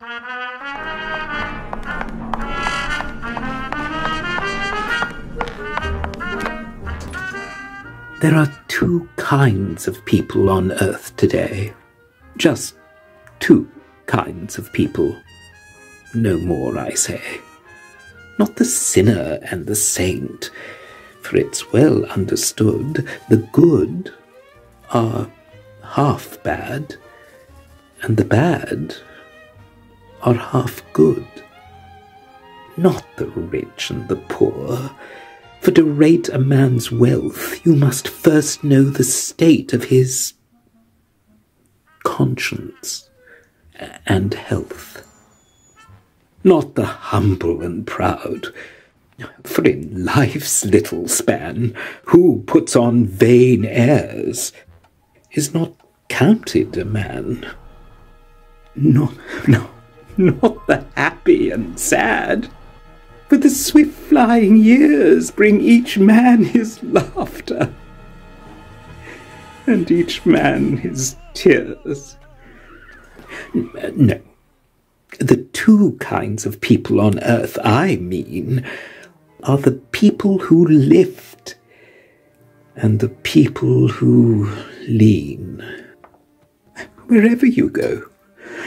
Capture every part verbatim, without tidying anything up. There are two kinds of people on Earth today. Just two kinds of people. No more, I say. Not the sinner and the saint, for it's well understood the good are half bad, and the bad are half good. Not the rich and the poor. For to rate a man's wealth, you must first know the state of his conscience and health. Not the humble and proud, for in life's little span, who puts on vain airs is not counted a man. No, no, not the happy and sad. For the swift flying years bring each man his laughter, and each man his tears. No, the two kinds of people on earth I mean are the people who lift and the people who lean. Wherever you go,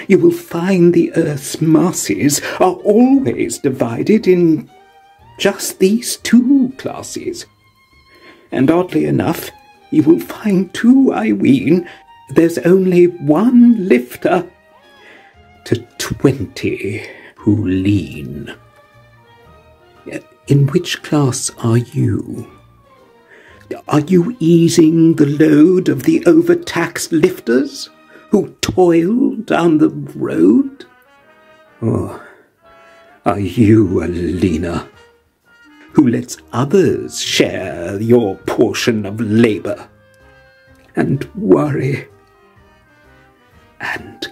you will find the earth's masses are always divided in just these two classes. And oddly enough, you will find too, I ween, there's only one lifter to twenty who lean. In which class are you? Are you easing the load of the overtaxed lifters who toil down the road? Or are you a leaner who lets others share your portion of labour and worry and